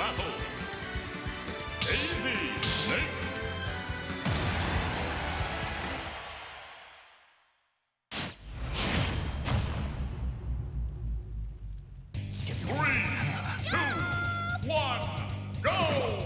battle. Easy Snake. Three, two, one, go!